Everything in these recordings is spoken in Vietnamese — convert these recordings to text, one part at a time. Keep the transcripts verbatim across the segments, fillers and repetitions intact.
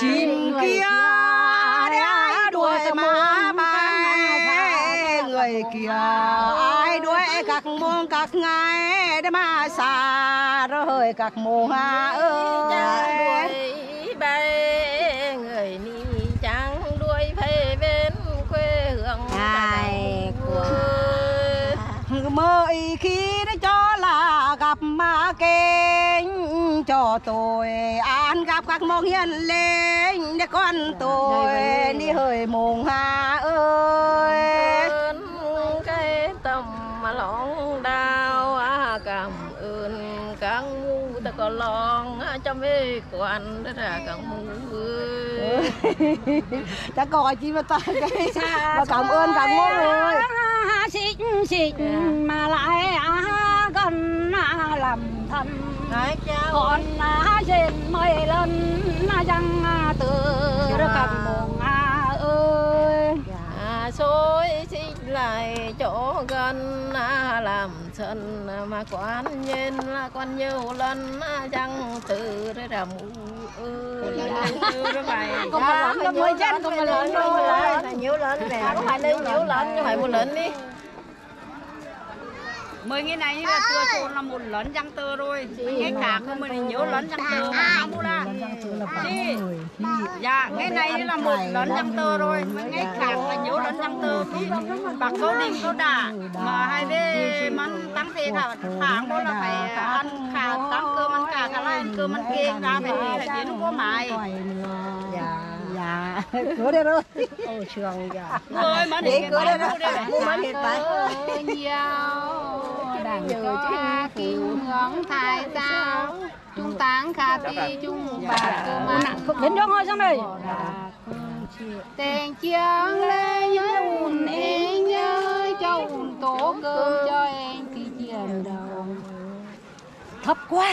chim kia đã đuổi má bay, người kia ai đuổi các muôn các ngày để mà xa rồi các muôn ơi bay người đi trắng đuổi về bên quê hương ngày của mỗi khi nó cho là gặp mà kênh cho tôi ăn gặp các mong hiền lên để con tôi đi hơi mùng hà ơi cái tầm mà lõng đau cảm ơn các ngu ta còn lòng cho mấy quan đó là các ngu ơi đã gọi chi mà ta cái mà cảm ơn các ngu rồi xịt xịt mà lại con làm thân còn trên mây lần răng từ cầm mùng ơi xôi xích lại chỗ gần làm sân mà quán nhiên là con nhiều lần răng từ ra mù ơi con mà lớn mới chân con mà lớn rồi nhiều lần này có phải lên nhiều lần nhưng phải một lần đi mười ngày này là tôi cho là một lớn răng tơ rồi nghe cả không mình nhớ lớn răng tơ mà mua ra đi dạ cái này là một lớn răng tơ rồi mình nghe cả mà nhớ lớn răng tơ bạc câu đình câu đà mà hai đứa mắm tăng thế cả tháng đó là phải ăn cả tăng cơm ăn cả cả lại cơm ăn kia ra phải phải đến có mài dạ cửa đây rồi ôi trường dạ thôi mà để cửa đây rồi mà để phải nhờ cha kinh hướng thái giáo trung táng khả thi trung bạc cơ mà đến đó ngồi xong đây tên chiếng lê nhớ ùn em nhớ cho ùn tố cơm cho em thì chiền đầu thấp quá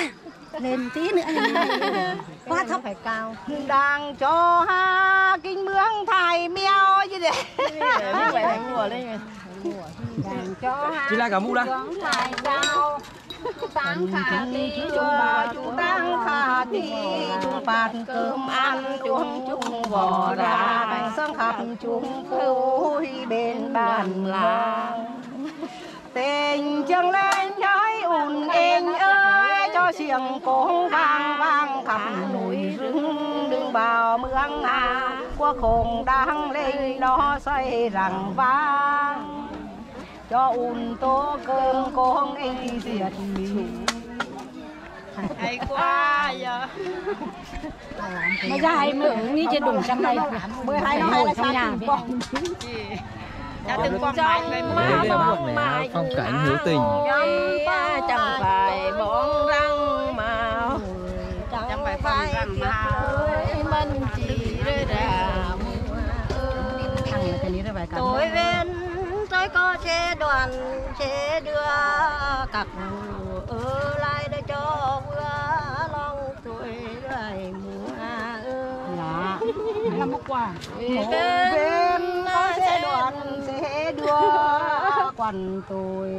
lên tí nữa quá thấp phải cao đang cho ha kinh hướng thái mèo chứ để không phải mùa lên rồi chỉ là cả mũ đã sáng khả thi chúng tăng khả thi chúng bát cơm ăn chúng chúng vò ra bánh sang khắp chúng vui bên bàn là tình trường lên nhói ùn ên ơi cho xiềng cống vang vang khắp núi rừng đừng vào mương à qua khổng đang lên nó xoay rằng vang cho ùn tố cơm con anh diệt mình hay quá giờ mà ra hay mà ứng nghĩ trên đùng trăm này mới hay nó hay là sao con phong cảnh hữu tình chẳng phải bóng răng mà chẳng phải phong răng mà mình chỉ ra tối bên tôi có xe đoàn xe đưa cặp ở lại để cho mưa lòng tuổi lại mùa ơi là một quả bên có xe đoàn xe đưa quần tôi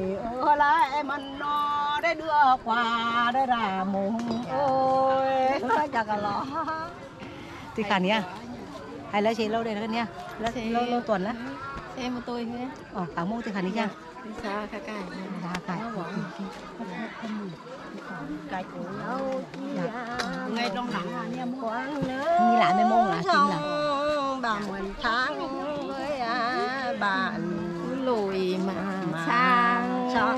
ở lại mình nó để đưa quà để ra mùng ơi chắc là lọ thì cả nha hay là chị lâu đây nữa nha lâu lâu tuần đó em một tôi nghe ở cả mô từ hà nội ra xa cả cài xa cài cài cũ ngay trong làng như lại mấy môn là chính là bà mình tháng với bà lùi mà xa xa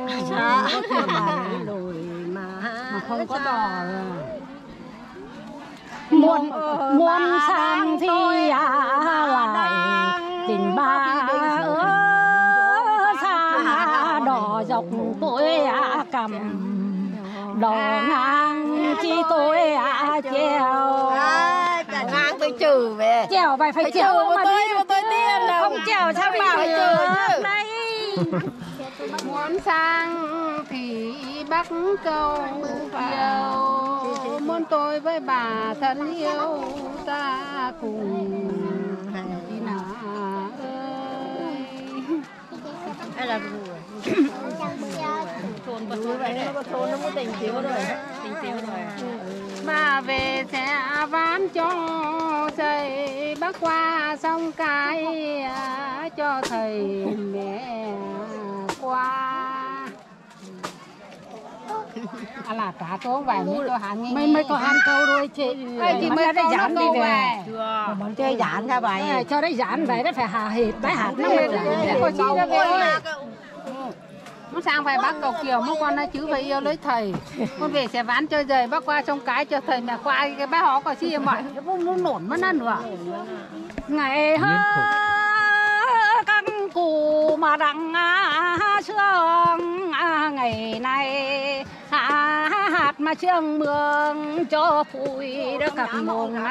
bà lùi mà không có đò muốn muốn sang thì lại tình ba ở xa đỏ dọc tôi cầm đỏ ngang chi tôi treo ngang tôi trừ về treo phải phải treo mà tôi tôi tiên đâu không treo sao bảo trừ đây muốn sang thì bắc câu yêu muốn tôi với bà thân yêu ta cùng ai là vừa trốn bật trốn vậy nó trốn nó muốn tình thiếu rồi tình thiếu rồi mà về sẽ bán cho xây bắc qua sông cái cho thầy mẹ qua. À là cá tố vàng mới có hàng nghe. Mấy mấy con ăn câu rồi chị. Chị mới đấy dán đi về. Bọn chơi dán ra vậy. Cho đấy dán vậy nó phải hà hệt, tái hạt nó mới được. Nó sang về bác cầu Kiều mất con nó chứ phải yêu lấy thầy. Con về sẽ ván chơi giày bác qua trong cái cho thầy mẹ qua cái bác họ có gì mọi nó nổn mất ăn nữa. Ngày hơ căn cù mà đặng sương ngày nay hạt mà trương mương cho phùi đã cặp mông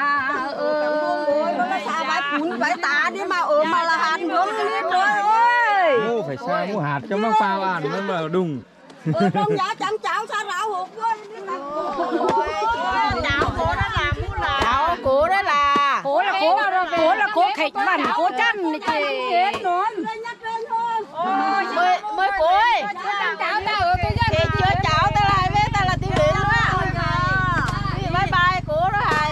ơi nó xa vái cún vái tá đi mà ở mà là hạt nướng lên rồi ơi phải xa mua hạt cho nó pha ăn nó mà đùng ơi con giá trắng cháo xa ráo hộp luôn cháo cố đó là mua là cháo cố đó là cố là cố cố là cố khịch mặn cố chăn này chị mới mới cối cháo ta ở tôi chứ thì chưa cháo ta lại với ta là tiêu biển luôn thì bye bye cố đó hay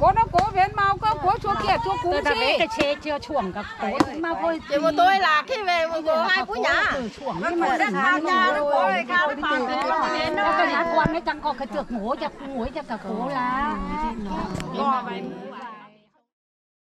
cố nó cố biển mau có cố chua kia chua cú gì cái xe chưa chuồng cả cố mà thôi chỉ một tôi là khi về một người hai cú nhá nó mở ra nhà nó cố này cao nó phẳng nó cái nhà quan nó chẳng có cái trượt ngố chặt ngối chặt cả cố lá.